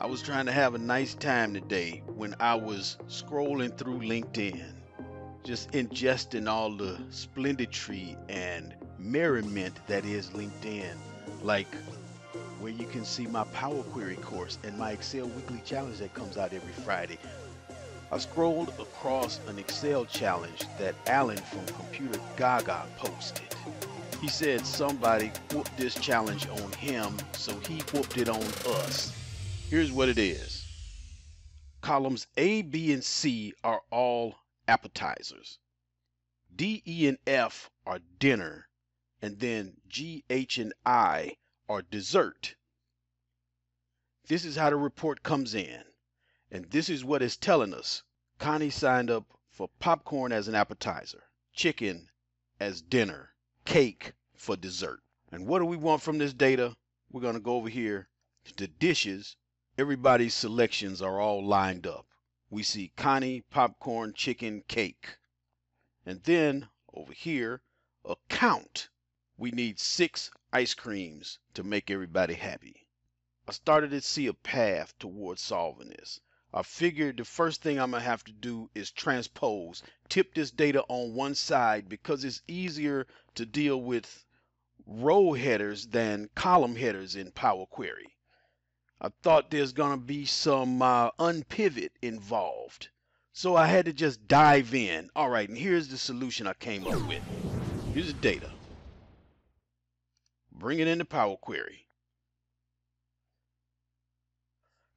I was trying to have a nice time today when I was scrolling through LinkedIn, just ingesting all the splendidity and merriment that is LinkedIn, like where you can see my Power Query course and my Excel Weekly Challenge that comes out every Friday. I scrolled across an Excel challenge that Alan from Computer Gaga posted. He said somebody whooped this challenge on him, so he whooped it on us. Here's what it is. Columns A, B, and C are all appetizers. D, E, and F are dinner. And then G, H, and I are dessert. This is how the report comes in. And this is what it's telling us. Connie signed up for popcorn as an appetizer, chicken as dinner, cake for dessert. And what do we want from this data? We're going to go over here to the dishes. Everybody's selections are all lined up. We see Connie, popcorn, chicken, cake. And then over here, a count. We need 6 ice creams to make everybody happy. I started to see a path towards solving this. I figured the first thing I'm going to have to do is transpose, tip this data on one side, because it's easier to deal with row headers than column headers in Power Query. I thought there's going to be some unpivot involved. So I had to just dive in. All right, and here's the solution I came up with. Here's the data. Bring it into Power Query.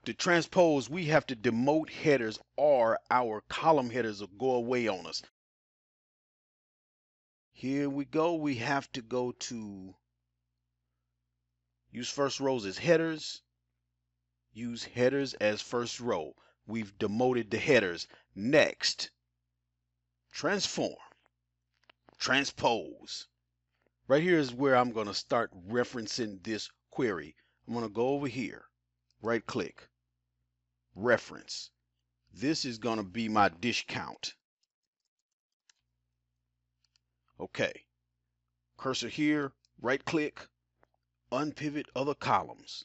To transpose, we have to demote headers or our column headers will go away on us. Here we go. We have to go to use first rows as headers. Use headers as first row. We've demoted the headers. Next, transform, transpose. Right here is where I'm going to start referencing this query. I'm going to go over here, right click, reference. This is going to be my dish count. Okay, cursor here, right click, unpivot other columns.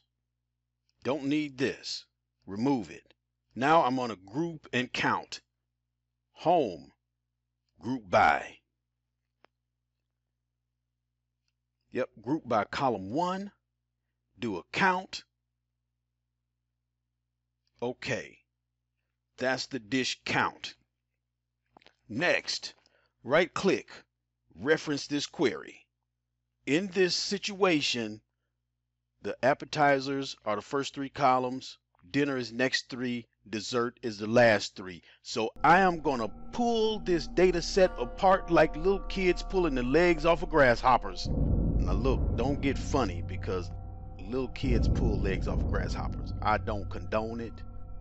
Don't need this. Remove it. Now I'm going to group and count. Home, group by. Yep, group by column 1. Do a count. Okay. That's the dish count. Next, right click, reference this query. In this situation, the appetizers are the first 3 columns, dinner is next 3, dessert is the last 3. So I am going to pull this data set apart like little kids pulling the legs off of grasshoppers. Now look, don't get funny because little kids pull legs off of grasshoppers. I don't condone it,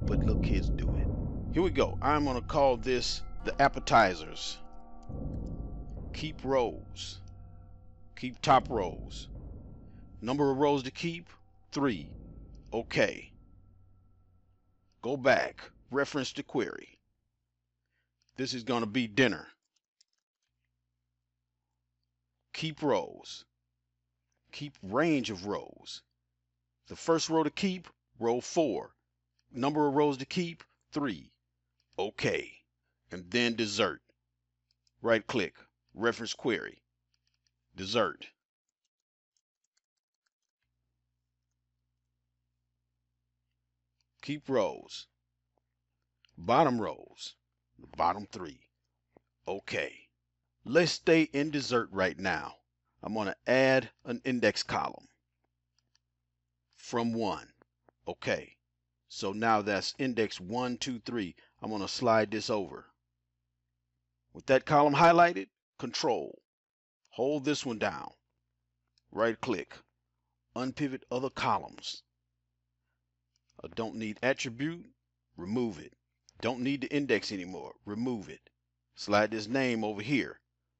but little kids do it. Here we go. I'm going to call this the appetizers. Keep rows. Keep top rows. Number of rows to keep, 3. Okay. Go back, reference the query. This is going to be dinner. Keep rows. Keep range of rows. The first row to keep, row 4. Number of rows to keep, 3. Okay. And then dessert. Right click, reference query. Dessert. Keep rows, bottom rows, the bottom 3. Okay, let's stay in dessert right now. I'm going to add an index column from 1. Okay, so now that's index 1, 2, 3. I'm going to slide this over. With that column highlighted, control, hold this one down, right click, unpivot other columns. I don't need attribute, remove it. Don't need the index anymore, remove it. Slide this name over here.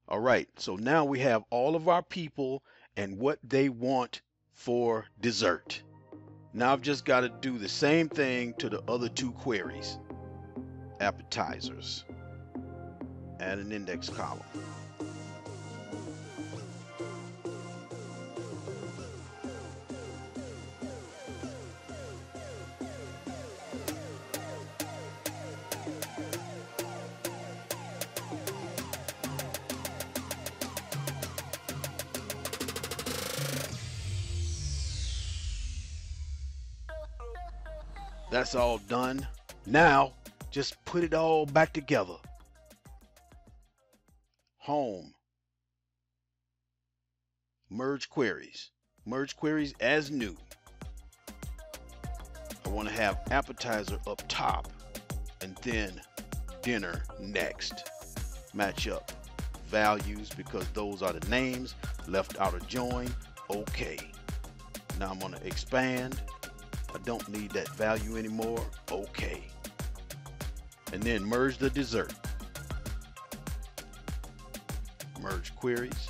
All right, so now we have all of our people and what they want for dessert. Now I've just got to do the same thing to the other 2 queries. Appetizers. Add an index column. That's all done. Now, just put it all back together. Home. Merge queries. Merge queries as new. I want to have appetizer up top and then dinner next. Match up values because those are the names. Left out of join. Okay. Now I'm going to expand. I don't need that value anymore. Okay. And then merge the dessert. Merge queries.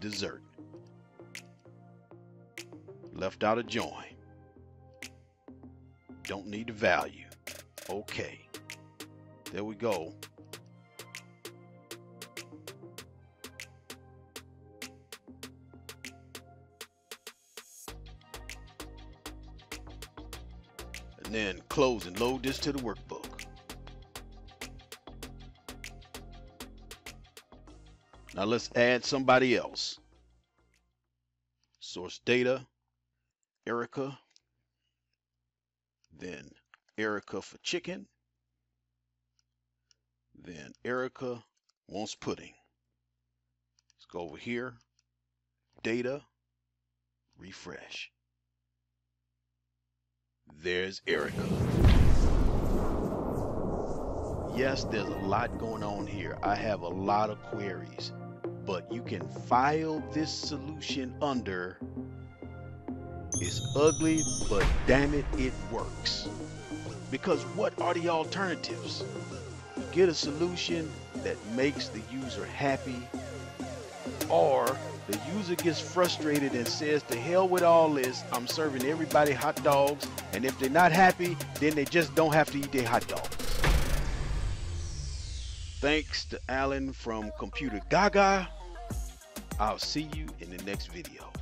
Dessert. Left out a join. Don't need the value. Okay. There we go. And then close and load this to the workbook. Now let's add somebody else. Source data, Erica, then Erica for chicken, then Erica wants pudding. Let's go over here, data, refresh. There's Erica. Yes, there's a lot going on here. I have a lot of queries, but you can file this solution under "It's ugly, but damn it, it works." Because what are the alternatives? Get a solution that makes the user happy, or the user gets frustrated and says, "To hell with all this, I'm serving everybody hot dogs," and if they're not happy, then they just don't have to eat their hot dogs. Thanks to Alan from Computer Gaga. I'll see you in the next video.